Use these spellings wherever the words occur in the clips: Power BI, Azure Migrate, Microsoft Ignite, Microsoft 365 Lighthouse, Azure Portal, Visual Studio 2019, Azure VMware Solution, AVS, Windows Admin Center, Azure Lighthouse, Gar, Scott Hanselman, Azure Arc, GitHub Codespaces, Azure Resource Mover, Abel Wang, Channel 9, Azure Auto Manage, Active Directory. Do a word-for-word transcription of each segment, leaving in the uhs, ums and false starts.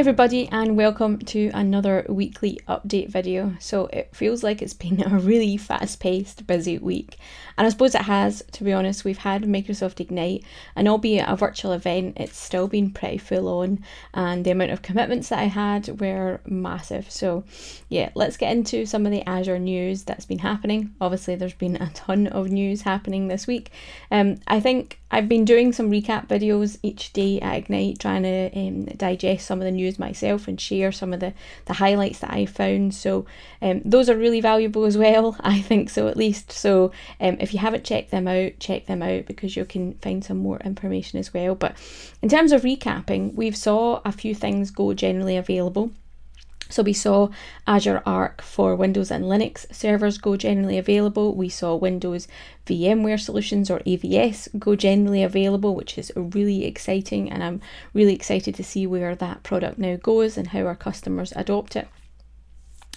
everybody, and welcome to another weekly update video. So it feels like it's been a really fast-paced, busy week, and I suppose it has, to be honest. We've had Microsoft Ignite, and albeit a virtual event, it's still been pretty full on, and the amount of commitments that I had were massive. So yeah, let's get into some of the Azure news that's been happening. Obviously there's been a ton of news happening this week. Um, I think I've been doing some recap videos each day at Ignite, trying to um, digest some of the news myself and share some of the, the highlights that I found. So um, those are really valuable as well, I think so at least. So um, if you haven't checked them out, check them out, because you can find some more information as well. But in terms of recapping, we've saw a few things go generally available. So we saw Azure Arc for Windows and Linux servers go generally available. We saw Windows VMware Solutions, or A V S, go generally available, which is really exciting. And I'm really excited to see where that product now goes and how our customers adopt it.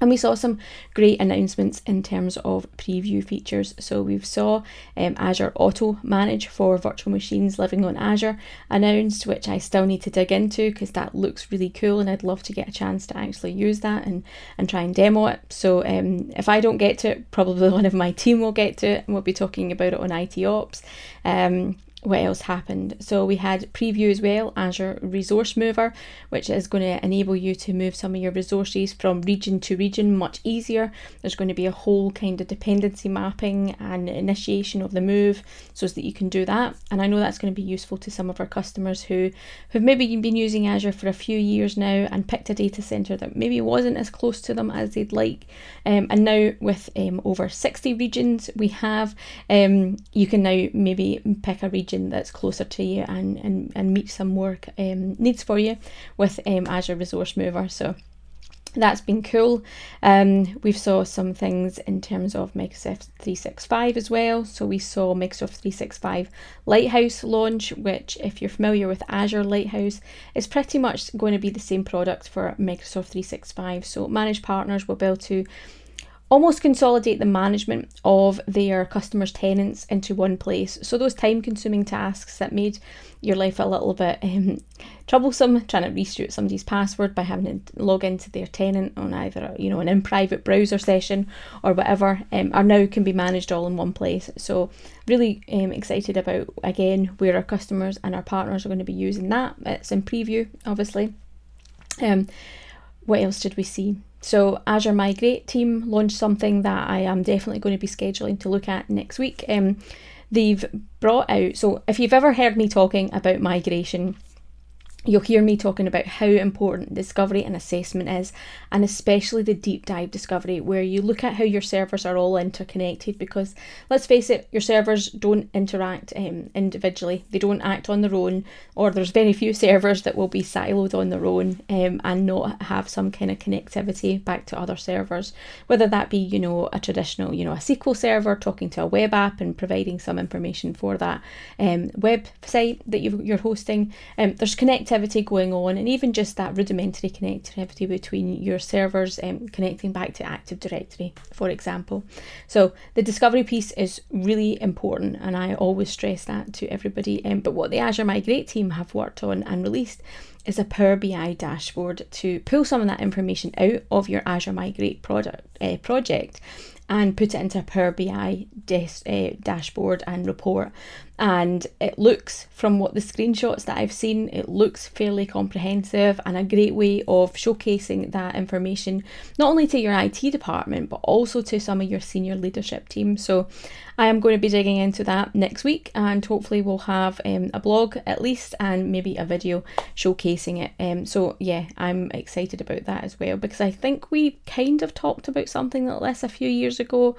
And we saw some great announcements in terms of preview features. So we've saw um, Azure Auto Manage for virtual machines living on Azure announced, which I still need to dig into because that looks really cool, and I'd love to get a chance to actually use that and, and try and demo it. So um, if I don't get to it, probably one of my team will get to it, and we'll be talking about it on I T Ops. Um, What else happened? So we had preview as well, Azure Resource Mover, which is going to enable you to move some of your resources from region to region much easier. There's going to be a whole kind of dependency mapping and initiation of the move so that you can do that. And I know that's going to be useful to some of our customers who have maybe been using Azure for a few years now and picked a data center that maybe wasn't as close to them as they'd like. Um, and now with um, over sixty regions we have, um, you can now maybe pick a region that's closer to you and, and, and meet some more um, needs for you with um, Azure Resource Mover. So that's been cool. Um, we've saw some things in terms of Microsoft three sixty-five as well. So we saw Microsoft three sixty-five Lighthouse launch, which, if you're familiar with Azure Lighthouse, is pretty much going to be the same product for Microsoft three sixty-five. So managed partners will be able to almost consolidate the management of their customers' tenants into one place. So those time-consuming tasks that made your life a little bit um, troublesome, trying to reshoot somebody's password by having to log into their tenant on either you know an in-private browser session or whatever, um, are now can be managed all in one place. So really um, excited about, again, where our customers and our partners are going to be using that. It's in preview, obviously. Um, what else did we see? So Azure Migrate team launched something that I am definitely going to be scheduling to look at next week. Um, they've brought out, so if you've ever heard me talking about migration, you'll hear me talking about how important discovery and assessment is, and especially the deep dive discovery, where you look at how your servers are all interconnected, because let's face it, your servers don't interact um, individually. They don't act on their own, or there's very few servers that will be siloed on their own um, and not have some kind of connectivity back to other servers, whether that be, you know, a traditional, you know, a S Q L server talking to a web app and providing some information for that um, website that you've, you're hosting. Um, there's connectivity going on, and even just that rudimentary connectivity between your servers and um, connecting back to Active Directory, for example. So the discovery piece is really important, and I always stress that to everybody. Um, but what the Azure Migrate team have worked on and released is a Power B I dashboard to pull some of that information out of your Azure Migrate product, uh, project and put it into a Power B I des uh, dashboard and report. And it looks, from what the screenshots that I've seen, it looks fairly comprehensive and a great way of showcasing that information, not only to your I T department, but also to some of your senior leadership team. So I am going to be digging into that next week, and hopefully we'll have um, a blog at least, and maybe a video showcasing it. Um, so yeah, I'm excited about that as well, because I think we kind of talked about something like this a few years ago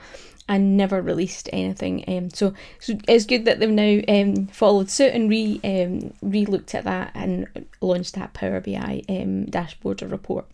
and never released anything. Um, so, so it's good that they've now um, followed suit and re, um, re-looked at that and launched that Power B I um, dashboard or report.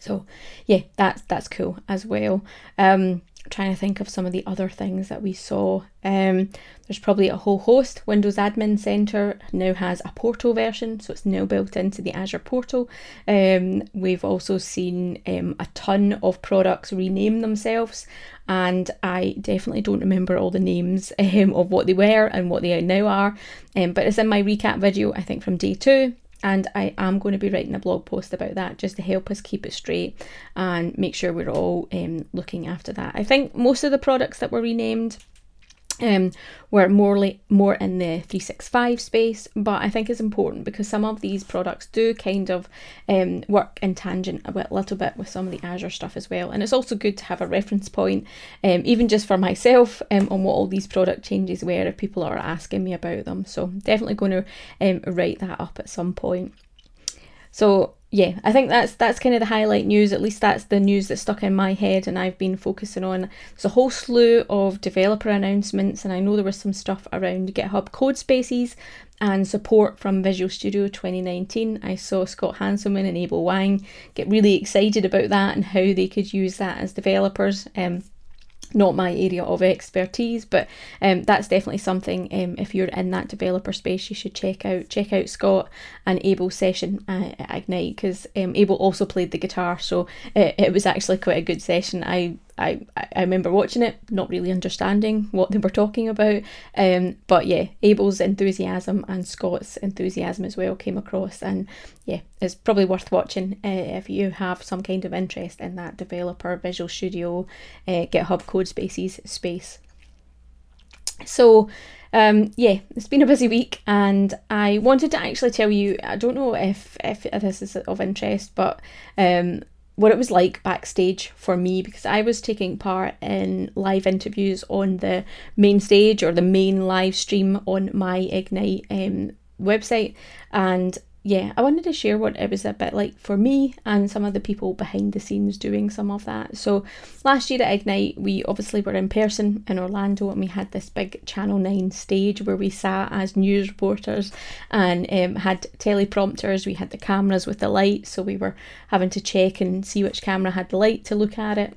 So yeah, that's, that's cool as well. Um, trying to think of some of the other things that we saw. Um, there's probably a whole host. Windows Admin Center now has a Portal version, so it's now built into the Azure Portal. Um, we've also seen um, a ton of products rename themselves, and I definitely don't remember all the names um, of what they were and what they now are, um, but it's in my recap video, I think, from day two. And I am going to be writing a blog post about that just to help us keep it straight and make sure we're all um, looking after that. I think most of the products that were renamed um, were more, like, more in the three sixty-five space, but I think it's important because some of these products do kind of um, work in tangent a bit, little bit with some of the Azure stuff as well. And it's also good to have a reference point, um, even just for myself, um, on what all these product changes were if people are asking me about them. So I'm definitely going to um, write that up at some point. So yeah, I think that's that's kind of the highlight news, at least that's the news that stuck in my head and I've been focusing on. There's a whole slew of developer announcements, and I know there was some stuff around GitHub Codespaces and support from Visual Studio twenty nineteen. I saw Scott Hanselman and Abel Wang get really excited about that and how they could use that as developers. Um, not my area of expertise, but um, that's definitely something, um, if you're in that developer space, you should check out check out Scott and Abel's session uh, at Ignite, because um, Abel also played the guitar, so it, it was actually quite a good session. I I, I remember watching it, not really understanding what they were talking about, um, but yeah, Abel's enthusiasm and Scott's enthusiasm as well came across, and yeah, it's probably worth watching uh, if you have some kind of interest in that developer, Visual Studio, uh, GitHub Codespaces space. So um, yeah, it's been a busy week, and I wanted to actually tell you, I don't know if, if this is of interest, but um, what it was like backstage for me, because I was taking part in live interviews on the main stage or the main live stream on my Ignite um, website. And yeah, I wanted to share what it was a bit like for me and some of the people behind the scenes doing some of that. So last year at Ignite, we obviously were in person in Orlando, and we had this big Channel nine stage where we sat as news reporters and um, had teleprompters. We had the cameras with the light, so we were having to check and see which camera had the light to look at it.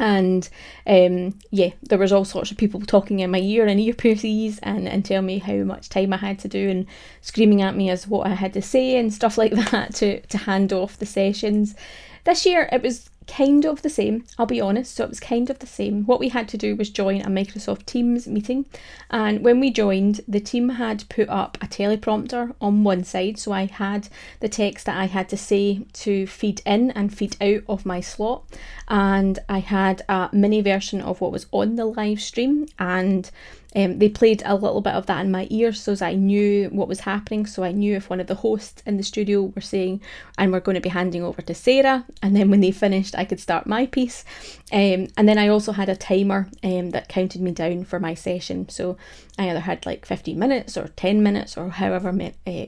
And um, yeah, there was all sorts of people talking in my ear and earpieces and, and telling me how much time I had to do and screaming at me as what I had to say and stuff like that to, to hand off the sessions. This year it was kind of the same, I'll be honest, so it was kind of the same. What we had to do was join a Microsoft Teams meeting, and when we joined, the team had put up a teleprompter on one side, so I had the text that I had to say to feed in and feed out of my slot, and I had a mini version of what was on the live stream, and Um, they played a little bit of that in my ear so as I knew what was happening. So I knew if one of the hosts in the studio were saying, and we're going to be handing over to Sarah, and then when they finished I could start my piece. Um, and then I also had a timer um, that counted me down for my session, so I either had like fifteen minutes or ten minutes or however uh,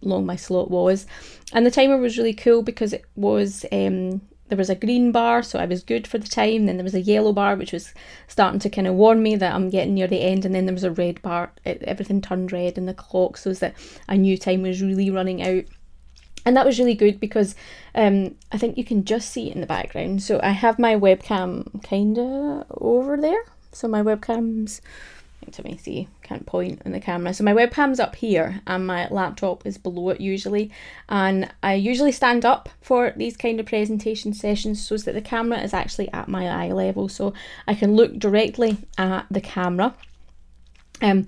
long my slot was. And the timer was really cool because it was um, there was a green bar, so I was good for the time. Then there was a yellow bar, which was starting to kind of warn me that I'm getting near the end. And then there was a red bar. It, everything turned red in the clock, so that I knew time was really running out. And that was really good because um, I think you can just see it in the background. So I have my webcam kind of over there. So my webcam's... to me, see, can't point on the camera. So my webcam's up here and my laptop is below it usually, and I usually stand up for these kind of presentation sessions so that the camera is actually at my eye level, so I can look directly at the camera. Um,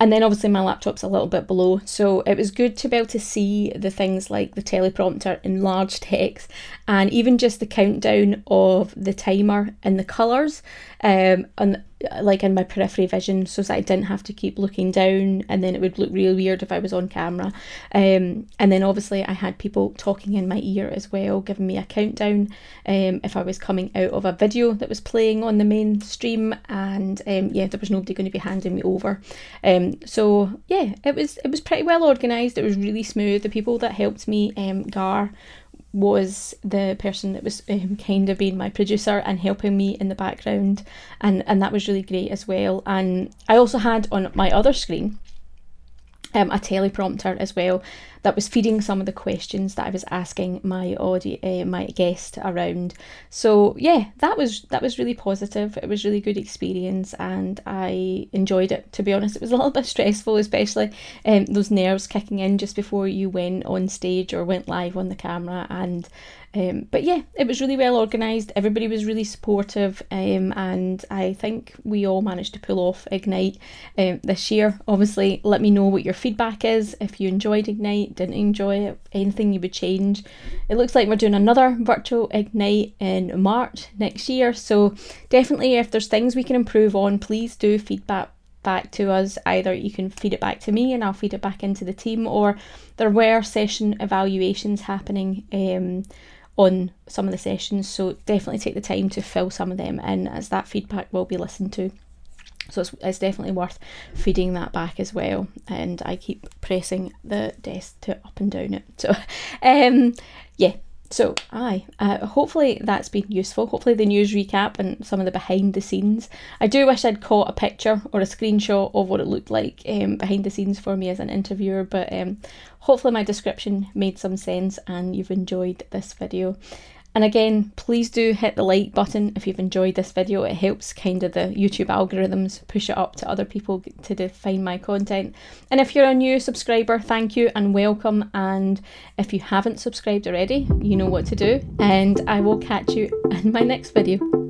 And then obviously my laptop's a little bit below, so it was good to be able to see the things like the teleprompter in large text and even just the countdown of the timer and the colours um, and like in my periphery vision, so that I didn't have to keep looking down and then it would look really weird if I was on camera. Um, and then obviously I had people talking in my ear as well, giving me a countdown um, if I was coming out of a video that was playing on the main stream, and um, yeah, there was nobody going to be handing me over. Um, So yeah, it was it was pretty well organised. It was really smooth. The people that helped me, um, Gar was the person that was um, kind of being my producer and helping me in the background, and and that was really great as well. And I also had on my other screen um, a teleprompter as well that was feeding some of the questions that I was asking my audio, uh, my guest around. So yeah, that was that was really positive. It was really good experience, and I enjoyed it. To be honest, it was a little bit stressful, especially um, those nerves kicking in just before you went on stage or went live on the camera. And um, but yeah, it was really well organised. Everybody was really supportive, um, and I think we all managed to pull off Ignite um, this year. Obviously, let me know what your feedback is if you enjoyed Ignite. Ignite, didn't enjoy it, anything you would change. It looks like we're doing another virtual Ignite in March next year, so definitely if there's things we can improve on, please do feedback back to us. Either you can feed it back to me and I'll feed it back into the team, or there were session evaluations happening um, on some of the sessions, so definitely take the time to fill some of them in, as that feedback will be listened to. So it's, it's definitely worth feeding that back as well. And I keep pressing the desk to up and down it. So um, yeah, so aye, uh, hopefully that's been useful. Hopefully the news recap and some of the behind the scenes. I do wish I'd caught a picture or a screenshot of what it looked like um, behind the scenes for me as an interviewer, but um, hopefully my description made some sense and you've enjoyed this video. And again, please do hit the like button if you've enjoyed this video. It helps kind of the YouTube algorithms push it up to other people to find my content. And if you're a new subscriber, thank you and welcome. And if you haven't subscribed already, you know what to do. And I will catch you in my next video.